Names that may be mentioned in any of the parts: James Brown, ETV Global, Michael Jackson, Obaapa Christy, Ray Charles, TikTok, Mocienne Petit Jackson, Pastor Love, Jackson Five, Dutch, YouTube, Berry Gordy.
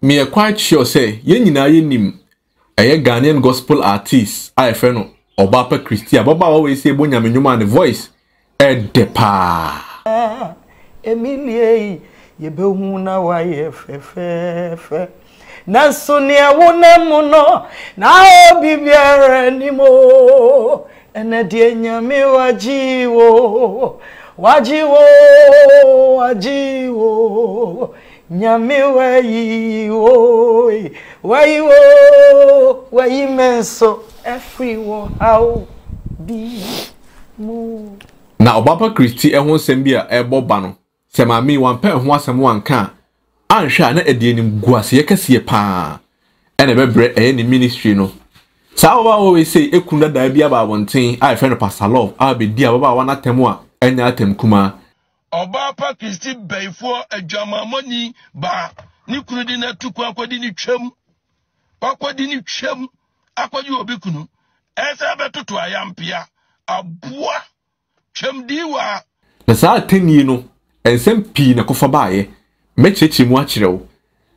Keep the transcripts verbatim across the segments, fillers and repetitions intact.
me quite sure say ye nyina ye nim eye Ghanaian gospel artist I fe no Obaapa Christy baba always say bonya me nyuma the voice e de pa emilie ye be hu na wa ye fe fe fe na so ne awona mu no na obi biara ni mo ene de nyame wajiwo wajiwo wajiwo nyame wayi o wayi o wayi menso everyone how be mu na Obaapa Christy ehonsem bia eboba no semami wanpa ho asem wanka anhwa na edienim guase yekese pa ene bebre e ni ministry no sa obawo we say ekunda da bia ba wonten a friend of Pastor Love abedi ababa wana temu a enya atem kuma Obaapa Christy bayfo adwamamoni ba ni kunu di na tuku akwadi ni twam akwadi ni twam akwadi obi kunu esa betoto ayampia aboa twam diwa na sa ateni no ensem pii na kofa baaye mechechi mu akyerew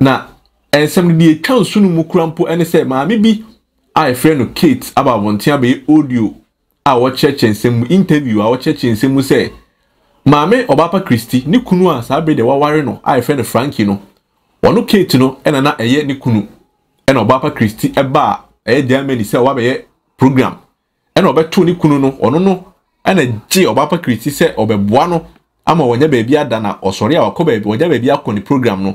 na ensem di etwa nsunu mu kurampo ene se maame bi a friend no Kate aba wontia be audio a wo church ensem interview a wo church ensem se Mame Obaapa Christy ni kunu asa be de waware no a friend Frankie no wono Kate no ena na eye ni kunu ena Obaapa Christy eba eye Germany se wa be program ena obeto ni kunu no ono no ena je Obaapa Christy se obeboa no ama wanya baby adana osori a wakoba baby wanya baby akoni program no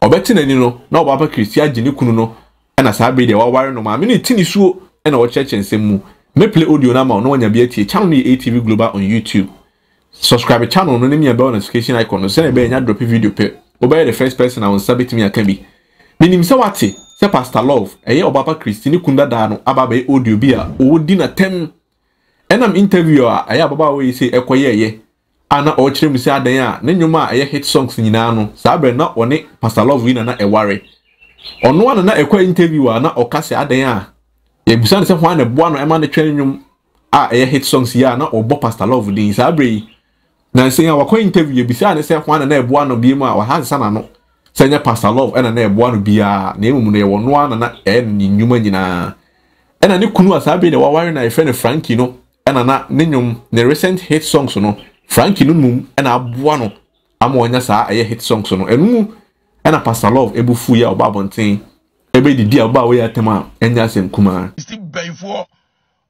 obeti nani no na Obaapa Christy agye ni kunu no ena saa be de waware no mame ni tini suo ena wo church ensem me play audio na ma no wanya bia tie channel ni E T V Global on YouTube. Subscribe channel no name your bell notification icon no say na be nya drop video pe obey the first person I will submit me aka bi minim say wate say Pastor Love eye Obaapa Christy ni kunda da no aba be audio bi a odi na tem enam interviewer eye baba we say ekoye ye ana o chire mi say adan a ne nyoma eye hit songs nyina no sabre na one Pastor Love wi na na eware ono ana na ekwa interviewer na okase adan a ye busan say hwan na boa no ema na twen nyom a eye hit songs ya na obo Pastor Love din sabre na say ya wakwa interview bi say na say hwana na eboa no bi mu a waha sana no say nya Pastor Love ena na eboa no bia na emum no ye wono ana na en ni nyuma nyina ena ne kunu asabe de waware na efe ne Frankie no ena na ne nyum ne recent hit songs no Frankie no num ena aboa no ama onya sa eye hit songs no enum ena Pastor Love ebufu ya oba bonten ebe didi oba we atema enya asem kuma Christy bayfo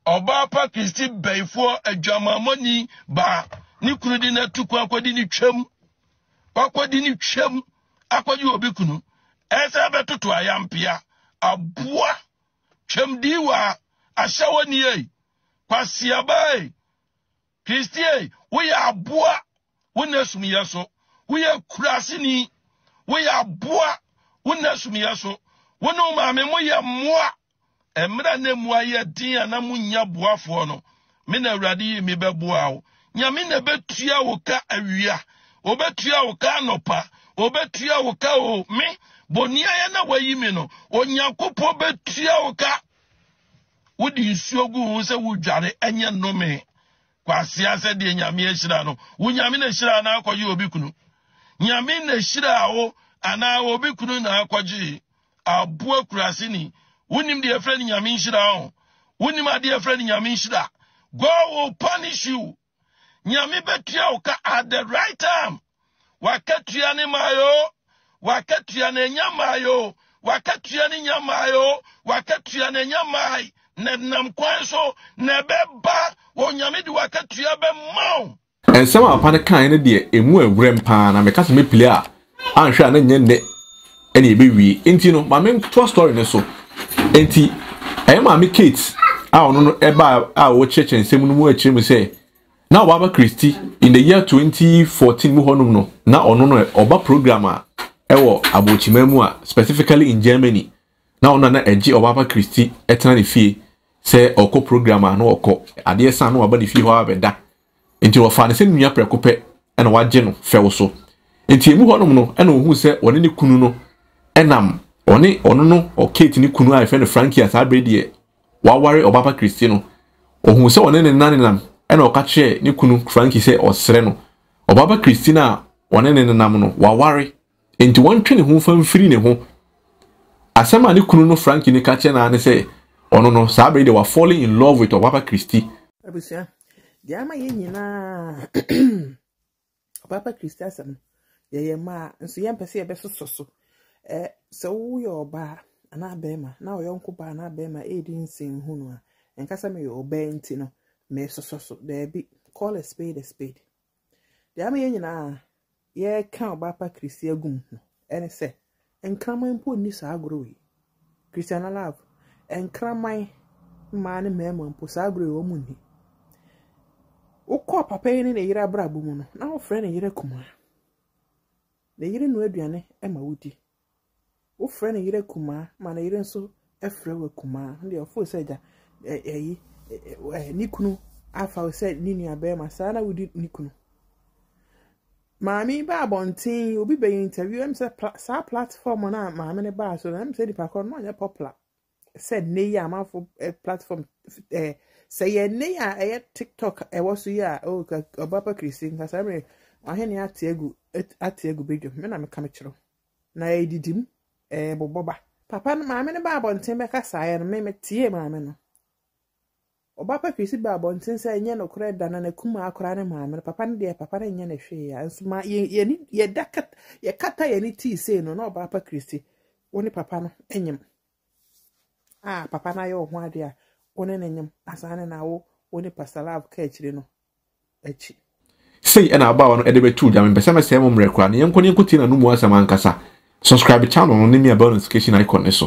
Obaapa Christy bayfo adwamamoni ba ni kunu di na tuku akwadi ni twam akwadi ni twam akwadi obi kunu esa betoto ayampia aboa twam diwa ashawani ei kwasiabai Christy we ya aboa wonasumi yaso we ya kurasini we ya aboa wonasumi yaso wono maame moya moa emra na moa ya din anamunya boafo no me na urade mi beboa nyame na betua wo ka awia obetua wo ka anopa obetua wo ka o me bonia ya na wayi me no onyakopo betua wo ka wodi nsuogu hu se wudware enye no me kwase ase de nyame ahyira no wo nyame na ahyira na akoye obi kunu nyame na ahyira wo ana obi kunu na akoye aboa kurase ni wonim de afra ni nyame ahyira wo wonim ade afra ni nyame ahyira God will punish you. Nyame betua oka at the right time. Wakatua ne mayo, wakatua ne nyamayo, wakatua ne nyamayo, wakatua ne nyamai. Ne nam kwanso ne beba onyame di wakatua be maw. And some upon a kind of dear emu grandpa na meka se me play a anhwa na nye ne ene e be wi. Enti no ma me to story ne so. Enti e ma me Kate a ono no eba a wo cheche nsem no mu a chire mu say now Obaapa Christy in the year twenty fourteen mu honum no na ono no oba program a ewo abochimemu a specifically in Germany na ono na eji Obaapa Christy etena ne fie se oko program a no oko ade san no aba ne fie ho abeda enti wo fa ne se nua prekope ena waje no fewo so enti emu honum no ena ohu se one ne kunu no enam one ono no o Kate ne kunu a fe ne Frankie asabre de wa ware Obaapa Christy no ohu se one ne nanenam eno kache ni kunu Frankie se osre no Obaapa Christy na wonene nanamu no waware enti wontwe ne ho famfiri ne ho Asema ni kununo Frank ni kache na anese onono sabre they were falling in love with Obaapa Christy. Abusia, diama yenye na Obaapa Christy asem yeye ma nsi yempe si yebe soso eh so uyo ba na bema na oyonku ba na bema edinsin hunu a nkasa me yo benti no me soso there be call a spade a spade. Diama yenye na ye kan Obaapa Christy agum no enese enkraman po ni saa growi Christian Love enkraman man memem po saa growi o munni ukọ papa ni na yira brabu mu no na wo frɛ na yira kuma na yira no aduane e ma wudi wo frɛ na yira kuma ma na yira nso e frɛ wa kuma nde ofo sɛja eyi ni kunu afa wo sɛ ni nua bɛ ma saa na wudi ni kunu Mami ba bontin obi be interview am say sa platform na mami ne ba so am say di pakon no anya popular said ne ya ma for platform eh say ne ya eh TikTok e wo so ya o Obaapa Christy nkasa me ahene atiagu atiagu bejo me na me ka me kiro na e didim eh boboba papa no mami ne ba bontin be ka sae no me me tie mami no Obaapa Christy ba bontin say enye no kora dana na kuma akora ne maame papa ne de papa ne enye ne hwe ya nsuma ye ni ye daka ye kata ye ni ti say no na Obaapa Christy woni papa no enyem ah papa na ye ho ade a woni ne enyem asane na wo woni Pastor Love ka akire no achi say e na aba wono e de betu da me pese me se mo mrekura ne yenko ne kuti na no mu asama nkasa subscribe channel no ne me about notification icon ne so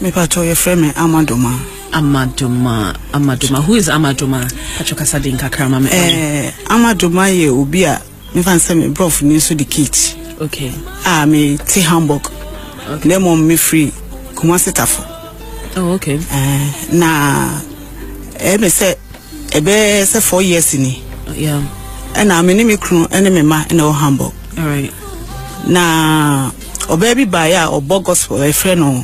me pato ye frɛ me Amadoma Amadoma, Amadoma. Who is Amadoma? Pachoka Sadinka Karama. Eh, Amadoma ye ubia. Me fanse me brof ni so the kit. Okay. Ah me tea Hamburg. Okay. Nemo me free. Kumase tafo. Oh okay. Eh na eh me se ebe se four years ni. Yeah. Eh na me ni me kru ene me ma ene o Hamburg. All right. Na obebi ba ya obo gospel e friend no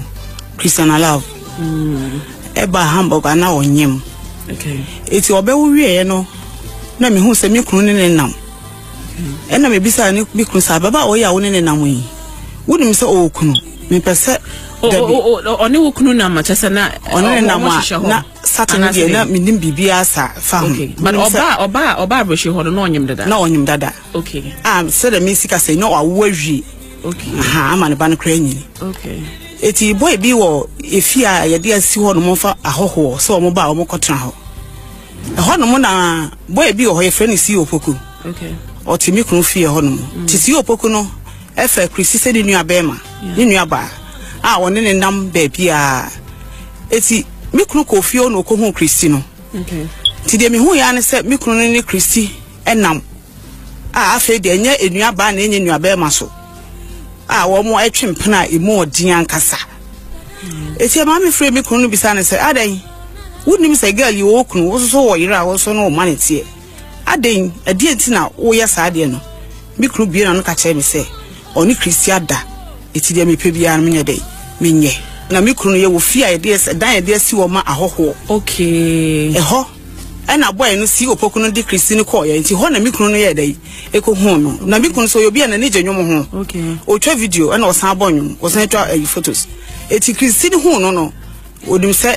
Christian Love. Mm. Eba Hamburg ana onyem. Okay. Eti obe wo wie no na me hu se me kunu ne nenam. E na me bisa ne me kunu sa baba o ya wo ne nenam yi. Wo nim se o kunu. Me pese o o o ne wo kunu na ma chese na o ne nenam na Saturday na me nim bibia sa fa. Okay. But oba oba oba bo shi ho no onyem dada. Na onyem dada. Okay. Ah se de me sika se no awu awi. Okay. Aha ama ne ba ne kra nyi. Okay. Eti boy bi wo efia ye de asi ho no mfa ahoho so mo ba mo kotra ho ho no na boy bi wo ye frɛ ne si opoku. Okay. Otimi kunu fie ho no ti si opoku no e fa Christy se de nua be ma ne nua ba a wo ne ne nam ba bia eti me kunu ko fie no ko hu Christy no. Okay. Ti de me hu ya ne se me kunu ne Christy enam a afa de nya enua ba na nya nua be ma so a wo mo atwempena emu odin ankasa etie ma me frɛ me kunu bisa ne sɛ adan wonim sɛ girl yi wo kunu wo so wo yira wo so no manete adan ade enti na wo yɛ saa de no me kunu bie na no ka kyerɛ me sɛ ɔne Christy ada etie de me pɛ bia no nyɛ de me nyɛ na me kunu yɛ wo fia yɛ de sɛ dan yɛ de si wo ma ahoho. Okay. Eho ɛna boy no si opoku no de Christy ne kɔ yɛ nti hɔ na me kunu no yɛ dai ekɔ hu no na me kunu so yɛ bia na ne gye nwom ho. Okay. Otwa video ɛna ɔsan abɔ nwom ɔsan twa ayi photos eti Christy ne hu no no odim sɛ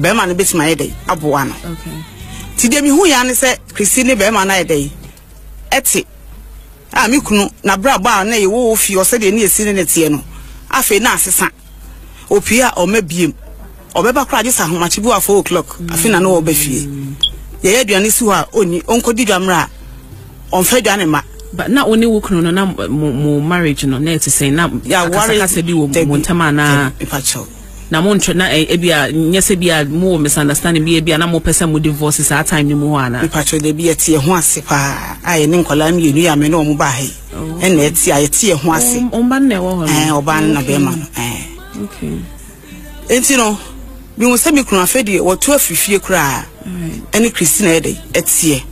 bɛma no betima yɛ dai aboa no. Okay. Ti de me hu ya ne sɛ Christy ne bɛma na yɛ dai ɛte a me kunu na bra ba na yɛ wo ofie ɔsɛ de ne yɛ si ne ne tie no afei na asesa opia ɔmabiem ɔbɛba kra de sa homachi bu a four o'clock afei na no ɔbɛfie ye aduane si wa oni onkodi dwamra onfa dwane ma but na oni wo kunu no na mo marriage no na to say na akasa se bi wo mo ntama na ipacho na mo ntwe na e bia nyese bia mo misunderstanding bia bia na mo pesa mo divorce sa time ni mo ana ipacho de bia tie ho ase pa aye ni nkola mi enu ya me na o mo ba he en na tie aye tie ho ase o mba na e wo ho eh o ba na be ma no eh okay entino bi mo se mi kunu afa de wo to afifie kura. Right. Any Christy na dey etie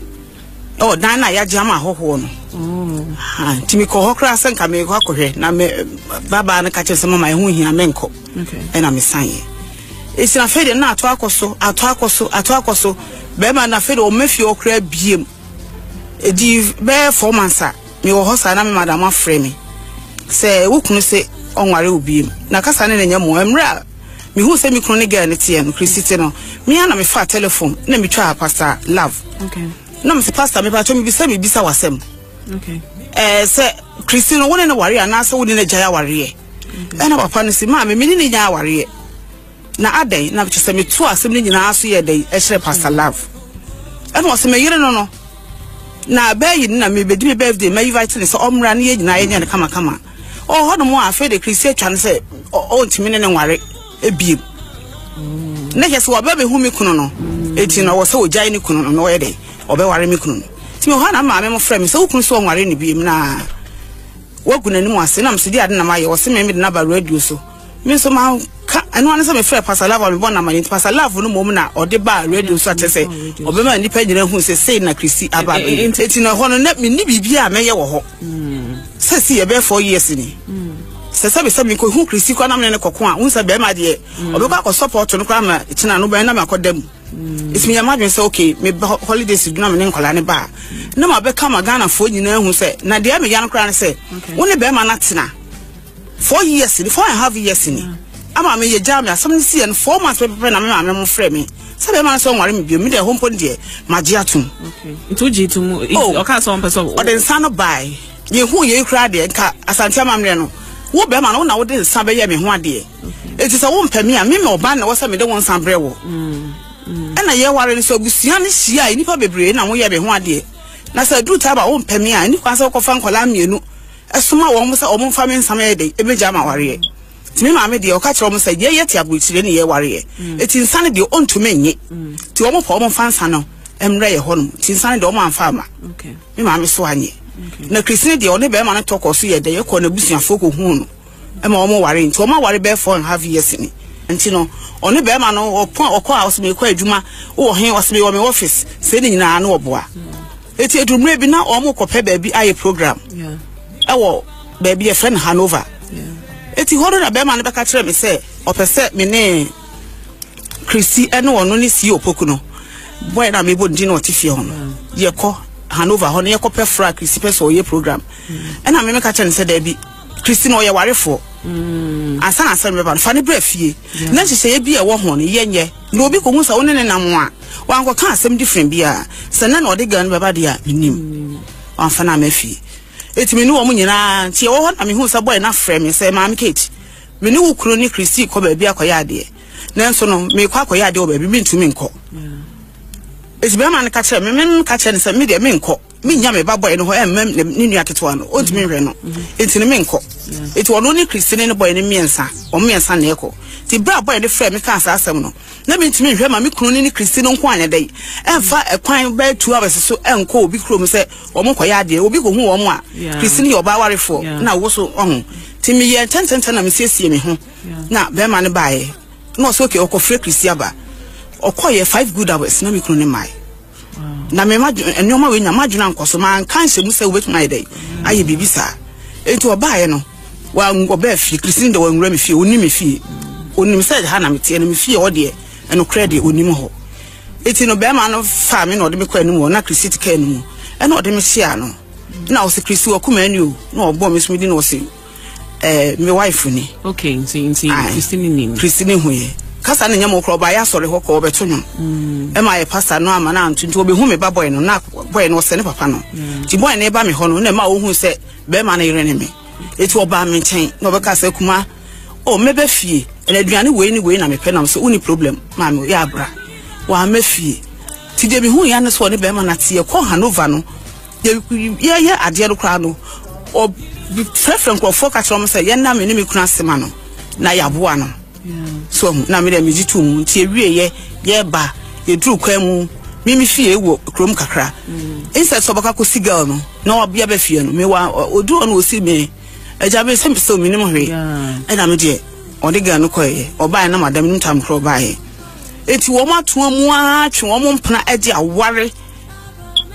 oh dan na ya jama hoho no mm ha timi ko ho kra san ka me ko akohwe na me baba na ka che se mama ehu hia me nko. Okay. E na me sanye e si na fede na ato akoso ato akoso ato akoso be ma na fede o mafie o kra biem e di be four months a me ho sa na me madam afrɛ me se wo kunu se onware obi na kasa ne nya mo amra mi hu se mi kunu ne ga ne tie no Christy no mi ana me fa telephone na mi twa Pastor Love. Okay, na me Pastor me ba cho mi bi se mi bi sa wasem. Okay, eh se Christy no won ne ware ana se won ne gya ware e na papa no se ma me ni ne gya ware na adan na bi se me to asem ne nyina aso ye dai e hire Pastor Love e no se me yire no no na be yi na me be di birthday me invite ne so omra ne ye nyina ye ne kama kama. Oh, how do I feel the Christian say, oh, it's me no worry, a babe. Next, what baby who me kuno? It's in our so giant kuno no way day. Obe worry me kuno. Timi hana ma me mo frame so kun so worry ni babe na. Wo kun ani mo ase na me se di ade na ma ye, wo se me me na ba radio so. Me so ma ka anu an so me frame Pastor Love me bona ma ni Pastor Love no mo na ode ba radio so ate say. Obe ma ni pa nyira hu say say na Christy aba. It's in ho no na me ni bibia me ye wo ho. Sesi ebe four years ni. Sesa be sabi ko hu Christy ko na me ne kokon a, unsa be ma de. Obeka ko support no kra ma, tina no be na ma kodam. Ismi ya ma be say okay, me holidays do na me ne nkola ne ba. Na ma be ka ma Ghana fo nyina hu say, na de me ya no kra ne say, woni be ma na tina. Four years ni, four and a half years ni. Ama me ye jam ya, some see and four months we prepare na me ma me mo frame me. Sabe ma so nware me bio, me de home pon de, ma je atum. Okay. Ntuji tumu, o ka so one person. O den san no buy. Ye who ye cried there, Asante Mamreno. Who Berman on our days, Sabayami one day. It is a woman per me, and me or Ban was a middle one Sambrewo. And I hear warren so Gusiani, she, I never be brain, and we have been one day. Nasa do taba on per me, and you can so confirm Colamino. As soon as almost a woman famine some day, a majama warrior. Timmy, I made the Ocacho almost a year yet, which any year warrior. It's insanity on to many to almost former fans, and Ray Home, it's insanity on one farmer. Okay, me, Mammy Swanny. Na Christine de one be ma na talk so ye de ye ko na busuafo ko hu no e ma o mo ware nti o ma ware be four and half years ni nti no one be ma no o pon o ko house me ko adwuma wo hen o sebe wo me office se ni nyina na oboa eti edumre bi na o mo kope ba bi aye program yeah e wo ba bi e friend Hanover eti hodo na be ma na be ka kire me se o pese me ne Christy ene wono ni si opoku no boy na me bo ndi na o tifie ho no ye ko Hanover, honey, a copper frack, Christy Pesso, your program. And I make a chance, said Debbie. Christine, or your worry for. I son, I said, funny breath ye. Then she say, be a woman, yen ye. No, be almost only an amour. One go can't seem different beer. Send or the gun, Babadia, me name. On Fanamefi. It's me no woman, and she all, I mean, who's a boy enough frame, and say, Mam Kate. Me no crony Christy, cobble beer coyade. Nanson, make quack or baby, mean to minko. It's been man catcher, men catcher, and some media minko. Me yammy babble and who am Niakituan, old Mireno. It's in a minko. It was only Christine and a boy in Miansa, or Miansan Echo. The bra boy, the frame, cancer, Samuel. Let me to me, Mammy Cronin, Christine on Quine a day. And far a quine bed two hours so and cold, big room, say, or Mokoyadi, or Bigo, or moi. Christine, your Bawari for now was so on. Timmy, yeah, ten ten ten, I'm see me home. Now, bear man by. No, so okay, or coffee Christiaba. Or quite five good hours, no, me crooning my. Now, my and no more in a margin uncle, so my can't say, wait my day. I be bizarre. It will buy no. Well, go beth, you christened the one remedy, you knew me fee. Only me said, Hannah, me fee, or dear, and no credit, you knew her. It's in a bear man of farming or the McQueen, or not Christy Canoe, and not the Messiano. Now, the Christy will come and you, no bomb is within or see. Eh, my wife, okay, see, see, Christine, Christine, who. Kasa ni nyamo kroba ya sori hoko obetunyo. Mm. Ema ye pastor no ama na antuntu obi hu me ba boy no na boy no se ne papa no. Ti boy na e ba me ho no na ma wo hu se be ma na yire ne me. Eti oba me nchen na obeka se kuma o me be fie na aduane we ni we na me pe na so uni problem ma me ya bra. Wa me fie. Ti de bi hu ya ne so ne be ma na tie ko Hanover no. Ye ye ade ro kra no. O preference ko foka tro mo se ye na me ni me kuna sema no. Na ya boa no. So na me dem ji tum ti ewie ye ye ba ye dru kwa mu mi mi fie wo krom kakra instead so baka ko sigal no na obia ba fie no me wa odu on wo si me eja be se so mi ni mo hwe e na me de odiga no koye oba na madam ni tam kro ba ye enti wo mato amu a twe wo mpna eje aware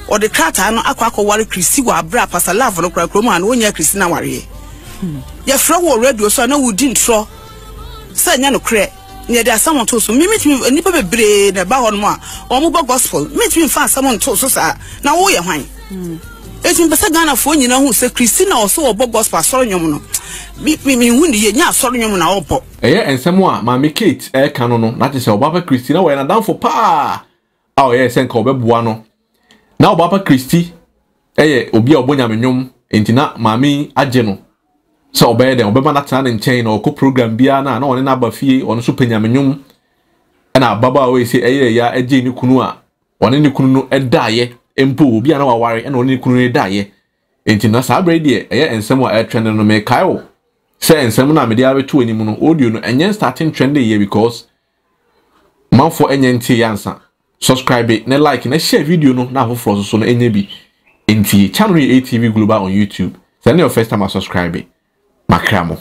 odi krata no akwa akwa ware Christy wa abra Pastor Love no kra krom an wo nya Christy na ware ye ye fra wo radio so na wo di ntro say no cre near there someone to so me meet me nipa bebre na ba hon mo o mo gospel meet me fan someone to so sa na wo ye hwan etin be se Ghana fo nyina hu se Christy na o so o gospel asoro nyom no mi mi mi hundi ye nya sorry nyomu na opo. Eye ensemwa mami Kate e kanono na tese Obaapa Christy na we na down for pa. Aw ye senka obebua no. Na Obaapa Christy eye obi obonya menyom enti na mami agye no. So obey dem obema na tana nchen na okọ program bia na na one na abafie ono so penya menyom. Na baba we say eye ya agye ni kunu a one ni kunu no edaaye empo obi ana waware na one ni kunu edaaye. Enti na sabre de eye ensemwa e trend no me kaio. Say ensem na media beto animu no audio no enyen starting trend here because man for enyen ti yansa subscribe ne like ne share video no na afoforo so so no enye bi enti channel E T V Global on YouTube. Send your first time I subscribe makramo.